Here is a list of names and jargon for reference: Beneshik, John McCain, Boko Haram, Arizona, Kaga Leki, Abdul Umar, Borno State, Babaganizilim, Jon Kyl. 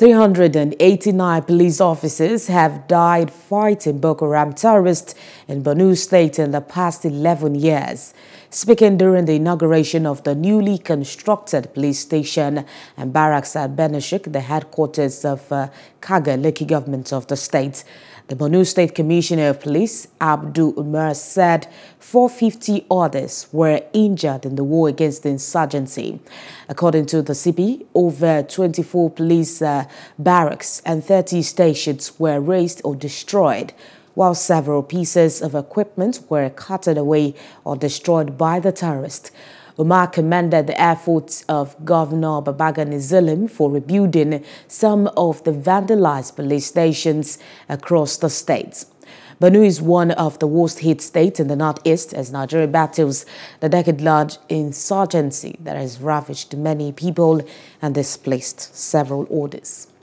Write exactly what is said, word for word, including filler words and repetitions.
three hundred eighty-nine police officers have died fighting Boko Haram terrorists in Borno State in the past eleven years. Speaking during the inauguration of the newly constructed police station and barracks at Beneshik, the headquarters of uh, Kaga Leki government of the state, the Borno State Commissioner of Police, Abdul Umar, said four hundred fifty others were injured in the war against the insurgency. According to the C P, over twenty-four police uh, barracks and thirty stations were razed or destroyed, while several pieces of equipment were cutted away or destroyed by the terrorists. Umar commended the efforts of Governor Babaganizilim for rebuilding some of the vandalized police stations across the state. Borno is one of the worst-hit states in the northeast as Nigeria battles the decade-long insurgency that has ravaged many people and displaced several orders.